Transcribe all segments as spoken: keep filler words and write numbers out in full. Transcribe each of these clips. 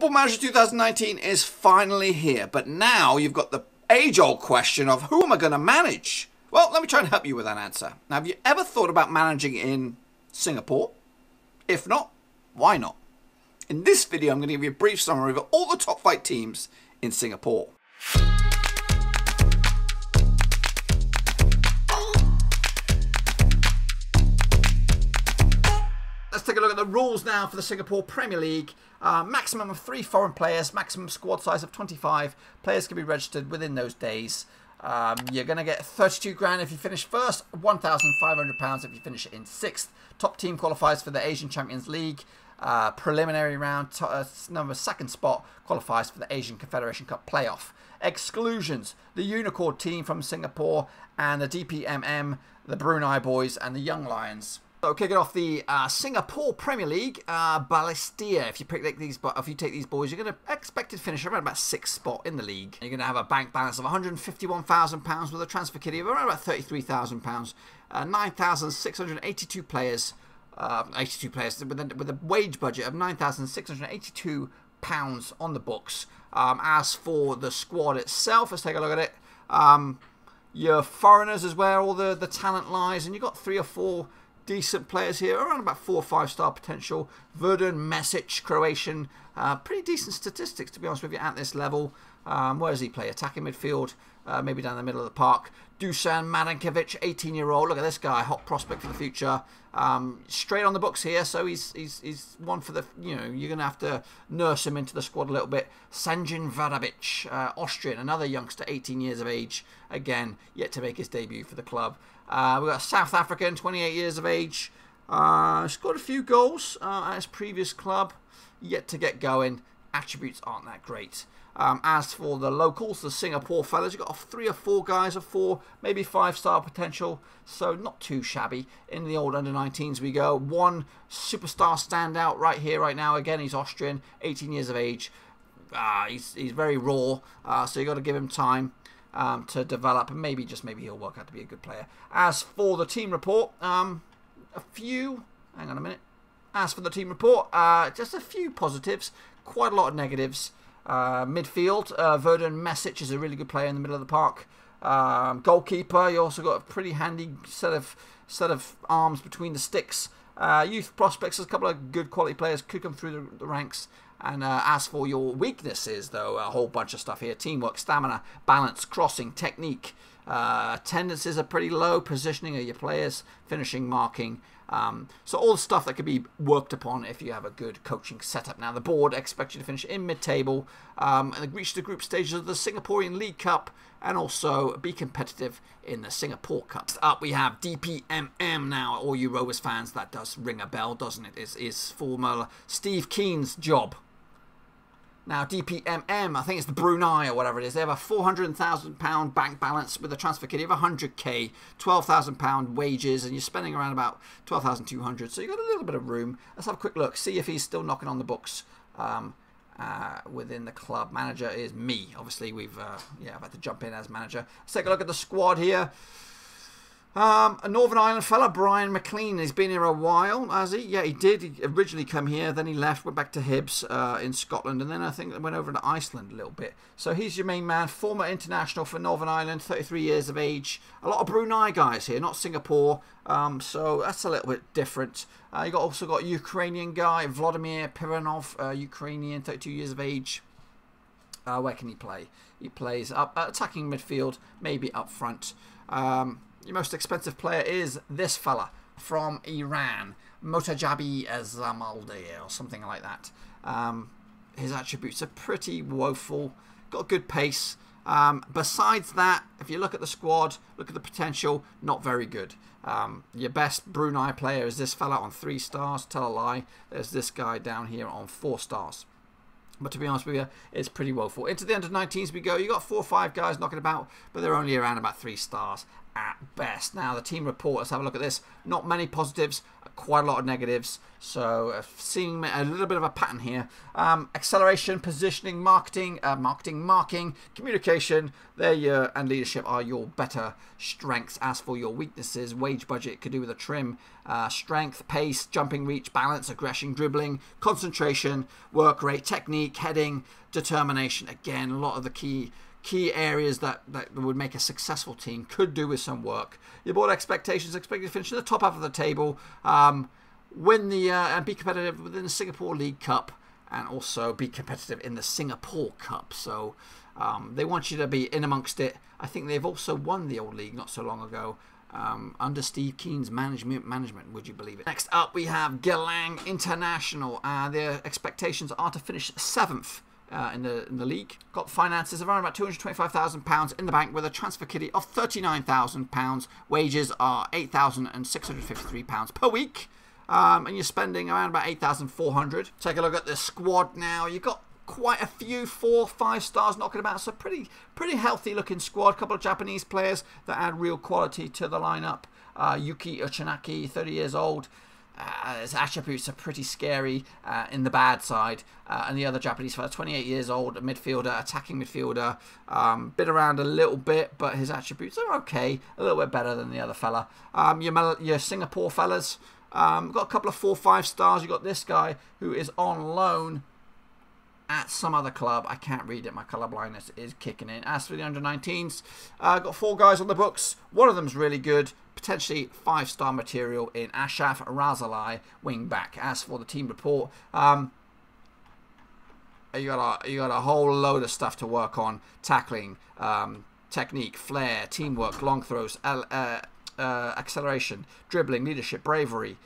Football Manager twenty nineteen is finally here, but now you've got the age-old question of who am I going to manage? Well, let me try and help you with that answer. Now, have you ever thought about managing in Singapore? If not, why not? In this video, I'm going to give you a brief summary of all the top flight teams in Singapore. Let's take a look at the rules now for the Singapore Premier League. Uh, maximum of three foreign players, maximum squad size of twenty-five. Players can be registered within those days. Um, you're going to get thirty-two grand if you finish first, one thousand five hundred pounds if you finish in sixth. Top team qualifies for the Asian Champions League. Uh, preliminary round, to, uh, number second spot qualifies for the Asian Confederation Cup playoff. Exclusions, the Unicorn team from Singapore and the D P M M, the Brunei Boys and the Young Lions. So kicking off the uh, Singapore Premier League, uh, Balestier. If you pick these, if you take these boys, you're going to expect to finish around about sixth spot in the league. You're going to have a bank balance of one hundred fifty-one thousand pounds with a transfer kitty of around about thirty-three thousand pounds. Uh, nine thousand six hundred eighty-two players, uh, eighty-two players with a, with a wage budget of nine thousand six hundred eighty-two pounds on the books. Um, as for the squad itself, let's take a look at it. Um, your foreigners is where all the the talent lies, and you've got three or four decent players here, around about four or five star potential. Verdun Mesic, Croatian, uh, pretty decent statistics to be honest with you at this level. Um, where does he play? Attacking midfield, uh, maybe down the middle of the park. Dusan Madankevic, eighteen year old. Look at this guy, hot prospect for the future. Um, straight on the books here, so he's he's he's one for the, you know, you're gonna have to nurse him into the squad a little bit. Sanjin Varabic, uh, Austrian, another youngster, eighteen years of age. Again, yet to make his debut for the club. Uh, we've got a South African, twenty-eight years of age, uh, scored a few goals uh, at his previous club, yet to get going, attributes aren't that great. Um, as for the locals, the Singapore fellas, you've got three or four guys of four, maybe five star potential, so not too shabby. In the old under nineteens we go, one superstar standout right here, right now, again he's Austrian, eighteen years of age, uh, he's, he's very raw, uh, so you've got to give him time. Um, to develop, and maybe just maybe he'll work out to be a good player. As for the team report, um, a few, hang on a minute, as for the team report, uh, just a few positives, quite a lot of negatives. Uh, midfield, uh, Verdun Mesic is a really good player in the middle of the park. Um, goalkeeper, you also got a pretty handy set of set of arms between the sticks. Uh, youth prospects, there's a couple of good quality players could come through the, the ranks. And uh, as for your weaknesses, though, a whole bunch of stuff here. Teamwork, stamina, balance, crossing, technique. Uh, tendencies are pretty low. Positioning of your players, finishing, marking. Um, so all the stuff that could be worked upon if you have a good coaching setup. Now, the board expects you to finish in mid-table um, and reach the group stages of the Singaporean League Cup and also be competitive in the Singapore Cup. Next up, we have D P M M now. All you Rovers fans, that does ring a bell, doesn't it? It's, it's former Steve Keen's job. Now, D P M M, I think it's the Brunei or whatever it is. They have a four hundred thousand pound bank balance with a transfer kit. You have one hundred K, twelve thousand pound wages, and you're spending around about twelve thousand two hundred. So you've got a little bit of room. Let's have a quick look, see if he's still knocking on the books um, uh, within the club. Manager is me. Obviously, we've uh, yeah, I've had to jump in as manager. Let's take a look at the squad here. Um, a Northern Ireland fella, Brian McLean, he's been here a while, has he? Yeah, he did. He originally come here, then he left, went back to Hibs uh, in Scotland, and then I think went over to Iceland a little bit. So he's your main man, former international for Northern Ireland, thirty-three years of age. A lot of Brunei guys here, not Singapore, um, so that's a little bit different. Uh, you got also got a Ukrainian guy, Vladimir Piranov, uh, Ukrainian, thirty-two years of age. Uh, where can he play? He plays up uh, attacking midfield, maybe up front. Um... Your most expensive player is this fella from Iran, Motajabi Azamalday or something like that. Um, his attributes are pretty woeful, got good pace. Um, besides that, if you look at the squad, look at the potential, not very good. Um, your best Brunei player is this fella on three stars, tell a lie. There's this guy down here on four stars. But to be honest with you, it's pretty woeful. Into the under nineteens we go. You've got four or five guys knocking about, but they're only around about three stars. at best. Now, the team report, let's have a look at this. Not many positives, quite a lot of negatives. So, seeing a little bit of a pattern here. Um, acceleration, positioning, marketing, uh, marketing, marking, communication, there your, and leadership are your better strengths. As for your weaknesses, wage budget could do with a trim. Uh, strength, pace, jumping reach, balance, aggression, dribbling, concentration, work rate, technique, heading, determination. Again, a lot of the key Key areas that, that would make a successful team could do with some work. Your board expectations, expected to finish in the top half of the table, um, win the uh, and be competitive within the Singapore League Cup, and also be competitive in the Singapore Cup. So um, they want you to be in amongst it. I think they've also won the old league not so long ago. Um, under Steve Keen's management, management, would you believe it? Next up, we have Gelang International. Uh, their expectations are to finish seventh. Uh, in the in the league. Got finances around about two hundred twenty-five thousand pounds in the bank with a transfer kitty of thirty-nine thousand pounds. Wages are eight thousand six hundred fifty-three pounds per week. Um, and you're spending around about eight thousand four hundred. Take a look at the squad now. You've got quite a few four, five stars knocking about. So pretty pretty healthy looking squad. A couple of Japanese players that add real quality to the lineup. Uh, Yuki Uchinaki, thirty years old. Uh, his attributes are pretty scary uh, in the bad side. Uh, and the other Japanese fellow, twenty-eight years old, a midfielder, attacking midfielder. Um, been around a little bit, but his attributes are okay. A little bit better than the other fella. Um, your, your Singapore fellas. Um, got a couple of four, five stars. You've got this guy who is on loan at some other club. I can't read it. My colour blindness is kicking in. As for the under nineteens, uh, got four guys on the books. One of them's really good. Potentially five-star material in Ashraf Razali, wing-back. As for the team report, um, you got a, you got a whole load of stuff to work on. Tackling, um, technique, flair, teamwork, long throws, uh, uh, acceleration, dribbling, leadership, bravery,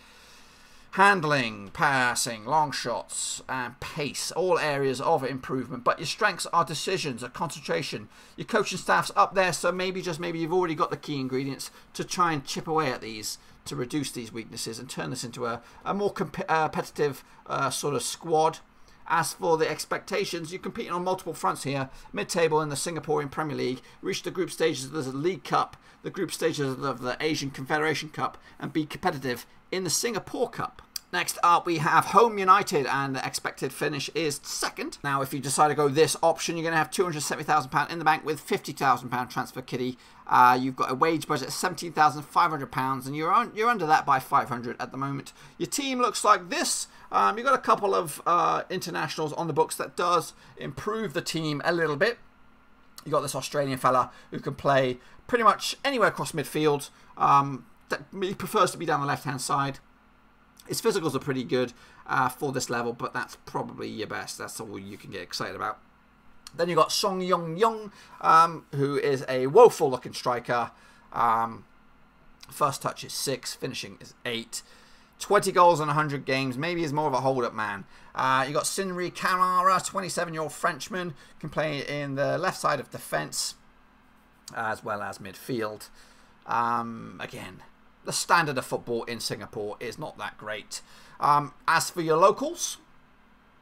handling, passing, long shots, and pace. All areas of improvement. But your strengths are decisions, are concentration. Your coaching staff's up there, so maybe, just maybe, you've already got the key ingredients to try and chip away at these, to reduce these weaknesses and turn this into a, a more comp uh, competitive uh, sort of squad. As for the expectations, you're competing on multiple fronts here. Mid-table in the Singaporean Premier League, reached the group stages of the League Cup, the group stages of the Asian Confederation Cup, and be competitive in the Singapore Cup. Next up, we have Home United, and the expected finish is second. Now, if you decide to go this option, you're going to have two hundred seventy thousand pounds in the bank with fifty thousand pounds transfer kitty. Uh, you've got a wage budget of seventeen thousand five hundred pounds, and you're on, you're under that by five hundred at the moment. Your team looks like this. Um, you've got a couple of uh, internationals on the books that does improve the team a little bit. You've got this Australian fella who can play pretty much anywhere across midfield. Um, that he prefers to be down the left-hand side. His physicals are pretty good uh, for this level, but that's probably your best. That's all you can get excited about. Then you've got Song Yong Yong, um, who is a woeful-looking striker. Um, first touch is six, finishing is eight. twenty goals in one hundred games. Maybe he's more of a hold-up man. Uh, you've got Sinri Kamara, twenty-seven-year-old Frenchman. Can play in the left side of defence, as well as midfield. Um, again, the standard of football in Singapore is not that great. Um, as for your locals,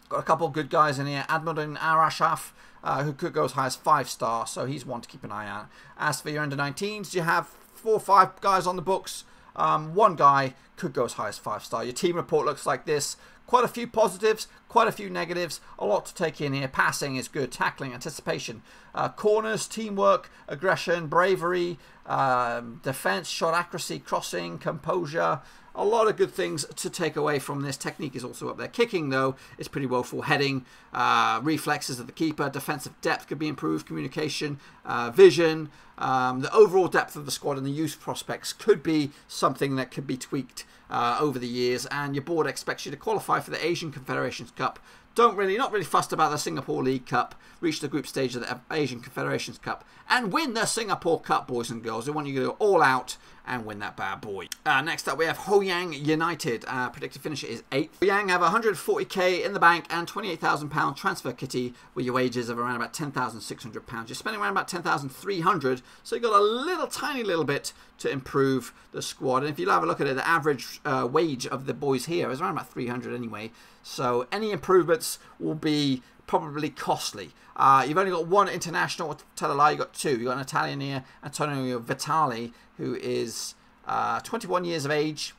got a couple of good guys in here. Admiral Arashaf, uh, who could go as high as five star, so he's one to keep an eye on. As for your under nineteens, you have four or five guys on the books. Um, one guy could go as high as five star. Your team report looks like this. Quite a few positives, quite a few negatives, a lot to take in here. Passing is good, tackling, anticipation, uh, corners, teamwork, aggression, bravery, um, defense, shot accuracy, crossing, composure. A lot of good things to take away from this. Technique is also up there. Kicking, though, is pretty woeful. Heading, uh, reflexes of the keeper, defensive depth could be improved, communication, uh, vision. Um, the overall depth of the squad and the youth prospects could be something that could be tweaked uh, over the years. And your board expects you to qualify for the Asian Confederation Cup. Don't really, not really fussed about the Singapore League Cup. Reach the group stage of the Asian Confederations Cup and win the Singapore Cup, boys and girls. They want you to go all out and win that bad boy. Uh, next up, we have Ho Yang United. Uh, predicted finish is eighth. Ho Yang have one hundred forty K in the bank and twenty-eight thousand pound transfer kitty with your wages of around about ten thousand six hundred pounds. You're spending around about ten thousand three hundred pounds, so you've got a little tiny little bit to improve the squad. And if you have a look at it, the average uh, wage of the boys here is around about three hundred anyway. So any improvements will be probably costly. Uh, you've only got one international, tell a lie, you've got two. You've got an Italian here, Antonio Vitali, who is uh, twenty-one years of age.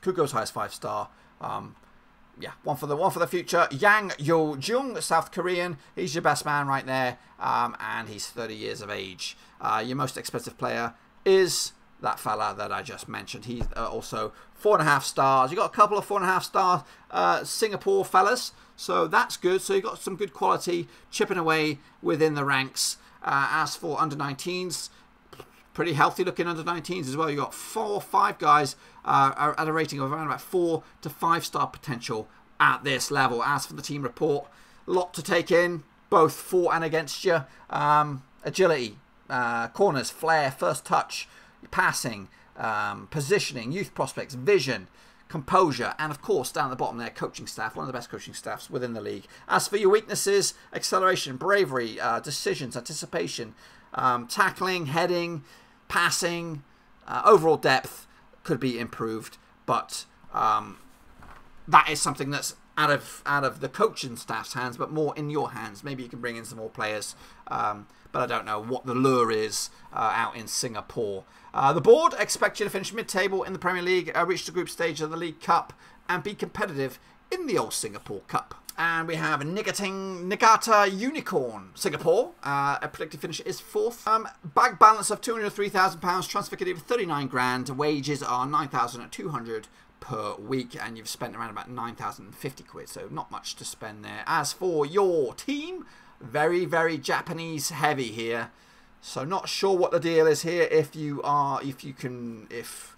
Could go as high as five star. Um, yeah, one for the one for the future. Yang Yo-Jung, South Korean. He's your best man right there, um, and he's thirty years of age. Uh, your most expensive player is that fella that I just mentioned. He's uh, also four and a half stars. You've got a couple of four and a half star uh, Singapore fellas, so that's good. So you've got some good quality chipping away within the ranks. Uh, as for under nineteens, pretty healthy looking under nineteens as well. You've got four or five guys uh, at a rating of around about four to five star potential at this level. As for the team report, a lot to take in, both for and against you. Um, agility, uh, corners, flair, first touch, passing, um, positioning, youth prospects, vision, composure, and of course down at the bottom there, coaching staff, one of the best coaching staffs within the league. As for your weaknesses, acceleration, bravery, uh, decisions, anticipation, um, tackling, heading, passing, uh, overall depth could be improved, but um, that is something that's out of out of the coaching staff's hands, but more in your hands. Maybe you can bring in some more players, um, but I don't know what the lure is uh, out in Singapore. Uh, the board expect you to finish mid-table in the Premier League, uh, reach the group stage of the League Cup, and be competitive in the old Singapore Cup. And we have Nikata Unicorn, Singapore. Uh, a predicted finish is fourth. Um, bag balance of two hundred three thousand pounds, transfer fee of thirty-nine grand. Wages are nine thousand two hundred pounds per week, and you've spent around about nine thousand fifty quid, so not much to spend there. As for your team, very very Japanese heavy here, so not sure what the deal is here, if you are if you can if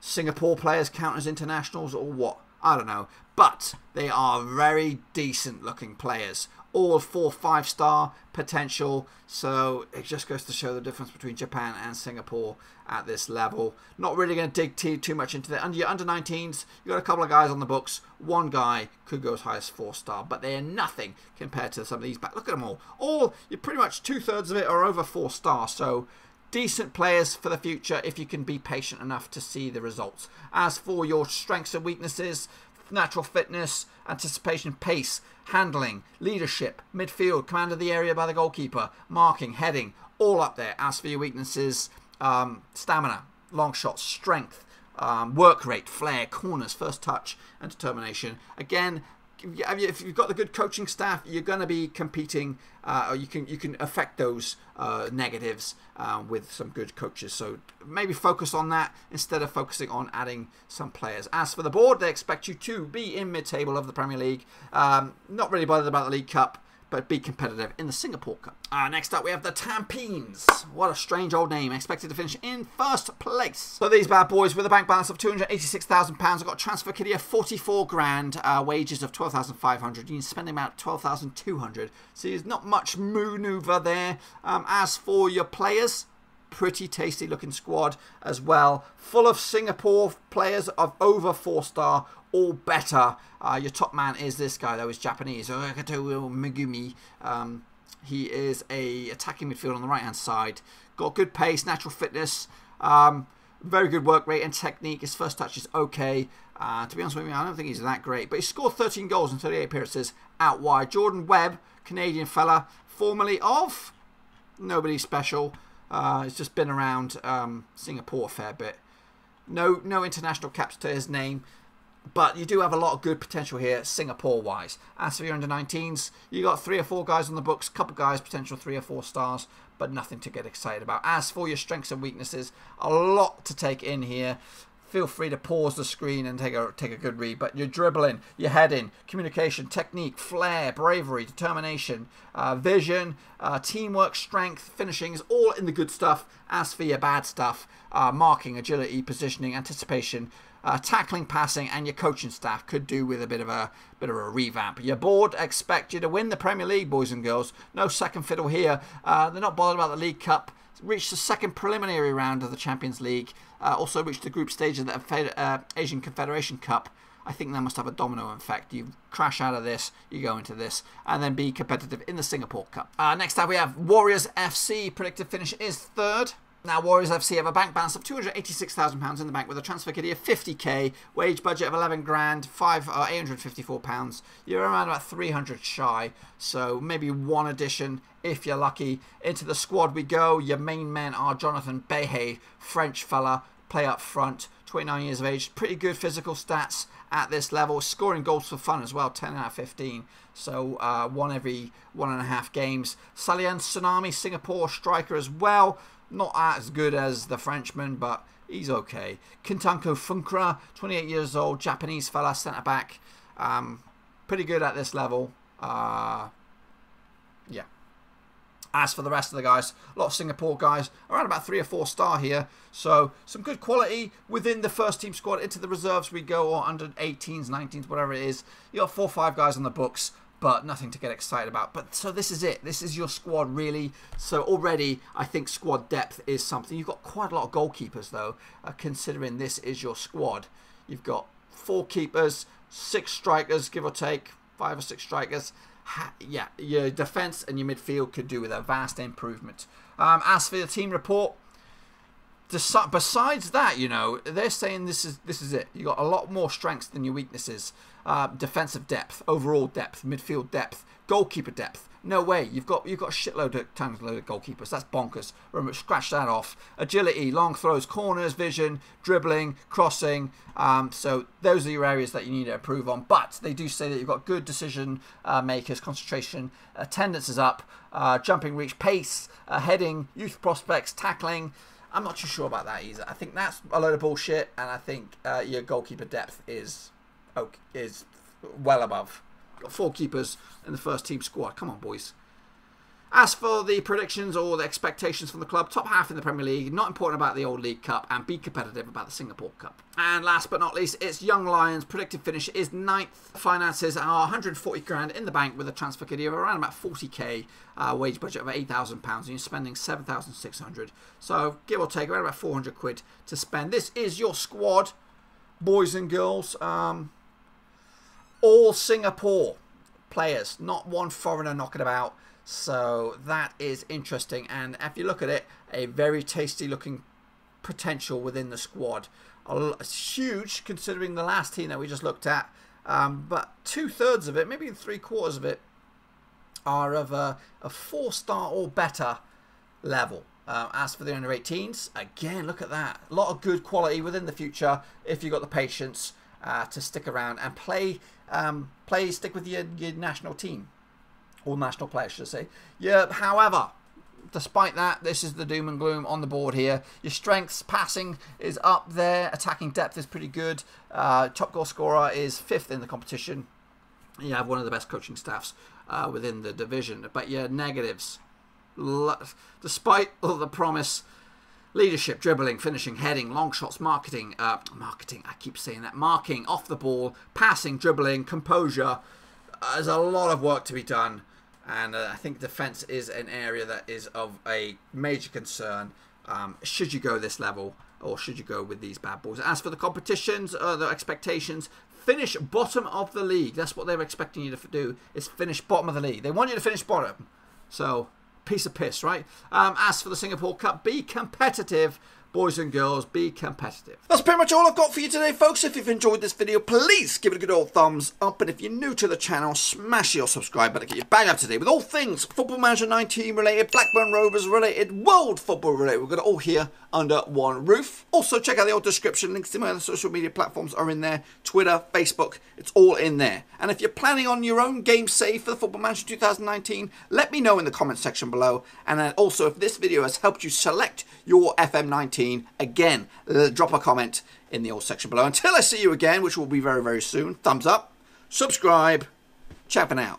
Singapore players count as internationals or what, I don't know, but they are very decent looking players, all four five star potential, so it just goes to show the difference between Japan and Singapore at this level. Not really going to dig too much into that. Under your under nineteens, you've got a couple of guys on the books. One guy could go as high as four star, but they're nothing compared to some of these back. Look at them all. All, you're pretty much two-thirds of it are over four star, so decent players for the future if you can be patient enough to see the results. As for your strengths and weaknesses, natural fitness, anticipation, pace, handling, leadership, midfield, command of the area by the goalkeeper, marking, heading, all up there. As for your weaknesses, um, stamina, long shots, strength, um, work rate, flair, corners, first touch, and determination. Again, if you've got the good coaching staff, you're going to be competing, uh, or you can you can affect those uh, negatives uh, with some good coaches. So maybe focus on that instead of focusing on adding some players. As for the board, they expect you to be in mid-table of the Premier League. Um, not really bothered about the League Cup, but be competitive in the Singapore Cup. Uh, next up, we have the Tampines. What a strange old name. Expected to finish in first place. So these bad boys with a bank balance of two hundred eighty-six thousand pounds. I've got a transfer kiddie of forty-four grand, uh, wages of twelve thousand five hundred pounds. You can spend about twelve thousand two hundred pounds. So there's not much manoeuvre there. Um, as for your players, pretty tasty looking squad as well. Full of Singapore players of over four star or better. Uh, your top man is this guy though, is Japanese, Megumi. Um, he is a attacking midfielder on the right hand side. Got good pace, natural fitness, um, very good work rate and technique. His first touch is okay. Uh, to be honest with you, I don't think he's that great. But he scored thirteen goals in thirty-eight appearances out wide. Jordan Webb, Canadian fella, formerly of nobody special. Uh, he's just been around um, Singapore a fair bit. No, no international caps to his name, but you do have a lot of good potential here, Singapore-wise. As for your under nineteens, you got three or four guys on the books, couple guys potential three or four stars, but nothing to get excited about. As for your strengths and weaknesses, a lot to take in here. Feel free to pause the screen and take a take a good read. But your dribbling, your heading, communication, technique, flair, bravery, determination, uh, vision, uh, teamwork, strength, finishing is all in the good stuff. As for your bad stuff, uh, marking, agility, positioning, anticipation, uh, tackling, passing, and your coaching staff could do with a bit of a bit of a revamp. Your board expect you to win the Premier League, boys and girls. No second fiddle here. Uh, they're not bothered about the League Cup. Reached the second preliminary round of the Champions League. Uh, also reached the group stage of the uh, Asian Confederation Cup. I think that must have a domino effect. You crash out of this, you go into this, and then be competitive in the Singapore Cup. Uh, next up, we have Warriors F C. Predicted finish is third. Now, Warriors F C have a bank balance of two hundred eighty-six thousand pounds in the bank with a transfer kitty of fifty K, wage budget of eleven grand, five, uh, eight hundred fifty-four pounds. You're around about three hundred shy, so maybe one addition if you're lucky. Into the squad we go. Your main men are Jonathan Behe, French fella, play up front, twenty-nine years of age, pretty good physical stats at this level, scoring goals for fun as well, ten out of fifteen, so uh, one every one and a half games. Salian Tsunami, Singapore striker as well, not as good as the Frenchman, but he's okay. Kentanko Funkra, twenty-eight years old, Japanese fella, centre-back, um, pretty good at this level, uh, yeah. As for the rest of the guys, a lot of Singapore guys, around about three or four star here. So some good quality within the first team squad. Into the reserves we go, or under eighteens, nineteens, whatever it is. You got four or five guys on the books, but nothing to get excited about. But so this is it. This is your squad, really. So already, I think squad depth is something. You've got quite a lot of goalkeepers, though, uh, considering this is your squad. You've got four keepers, six strikers, give or take, five or six strikers. Yeah, your defence and your midfield could do with a vast improvement. Um, as for the team report, besides that, you know, they're saying this is this is it. You got a lot more strengths than your weaknesses. Uh, defensive depth, overall depth, midfield depth, goalkeeper depth. No way, you've got you've got a shitload of tons load of goalkeepers. That's bonkers. Remember, scratch that off. Agility, long throws, corners, vision, dribbling, crossing. Um, so those are your areas that you need to improve on. But they do say that you've got good decision uh, makers, concentration, attendance is up, uh, jumping, reach, pace, uh, heading, youth prospects, tackling. I'm not too sure about that either. I think that's a load of bullshit, and I think uh, your goalkeeper depth is okay, is well above. Got four keepers in the first team squad. Come on, boys. As for the predictions or the expectations from the club, top half in the Premier League, not important about the old League Cup, and be competitive about the Singapore Cup. And last but not least, it's Young Lions. Predicted finish is ninth. Finances are one hundred forty grand in the bank with a transfer kitty of around about forty K, uh, wage budget of eight thousand pounds, and you're spending seven thousand six hundred. So give or take around about four hundred quid to spend. This is your squad, boys and girls. Um, all Singapore players, not one foreigner knocking about. So that is interesting, and if you look at it, a very tasty looking potential within the squad. It's huge considering the last team that we just looked at, um, but two-thirds of it, maybe three quarters of it, are of a, a four-star or better level. Uh, as for the under eighteens, again, look at that. A lot of good quality within the future if you've got the patience uh, to stick around and play, um, play stick with your, your national team. All national players, should I say. Yeah, however, despite that, this is the doom and gloom on the board here. Your strengths, passing is up there. Attacking depth is pretty good. Uh, top goal scorer is fifth in the competition. You have one of the best coaching staffs uh, within the division. But your negatives, despite all the promise, leadership, dribbling, finishing, heading, long shots, marketing, uh, marketing, I keep saying that, marking, off the ball, passing, dribbling, composure. Uh, there's a lot of work to be done. And uh, I think defence is an area that is of a major concern. Um, should you go this level, or should you go with these bad boys? As for the competitions, uh, the expectations, finish bottom of the league. That's what they're expecting you to do, is finish bottom of the league. They want you to finish bottom. So, piece of piss, right? Um, as for the Singapore Cup, be competitive. Boys and girls, be competitive. That's pretty much all I've got for you today, folks. If you've enjoyed this video, please give it a good old thumbs up. And if you're new to the channel, smash your subscribe button. Get your bang up today with all things Football Manager nineteen related, Blackburn Rovers related, World Football related. We've got it all here under one roof. Also, check out the old description. Links to my other social media platforms are in there. Twitter, Facebook, it's all in there. And if you're planning on your own game save for the Football Manager two thousand nineteen, let me know in the comments section below. And then also, if this video has helped you select your F M nineteen, again, drop a comment in the old section below. Until I see you again, which will be very, very soon, thumbs up, subscribe, ciao for now.